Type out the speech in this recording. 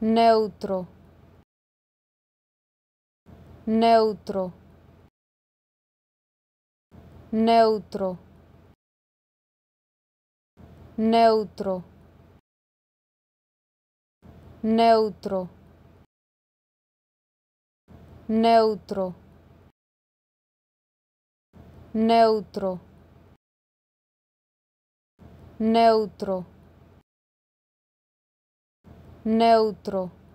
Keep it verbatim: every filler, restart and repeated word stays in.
neutro, neutro, neutro, neutro, neutro, neutro, neutro, neutro, neutro.